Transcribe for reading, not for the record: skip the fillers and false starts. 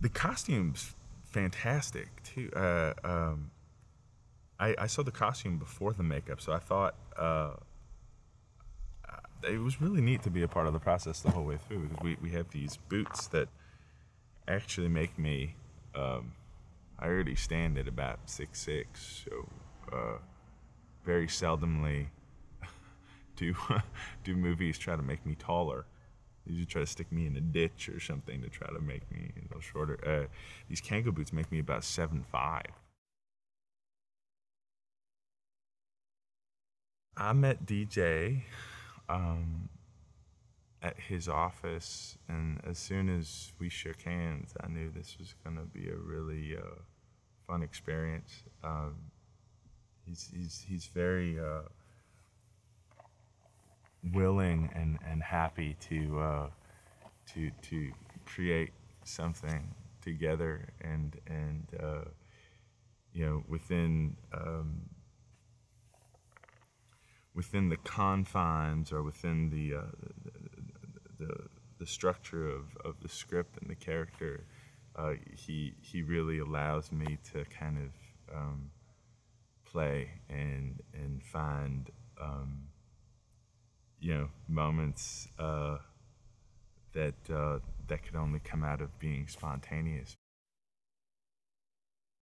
The costume's fantastic too. I saw the costume before the makeup, so I thought it was really neat to be a part of the process the whole way through, because we have these boots that actually make me, I already stand at about 6'6", so very seldomly do movies try to make me taller. They usually try to stick me in a ditch or something to try to make me a little shorter. These Kangol boots make me about 7'5". I met DJ at his office, and as soon as we shook hands, I knew this was going to be a really fun experience. He's very willing and happy to create something together, and you know, within the confines or within the structure of the script and the character, he really allows me to kind of play and find you know, moments that could only come out of being spontaneous.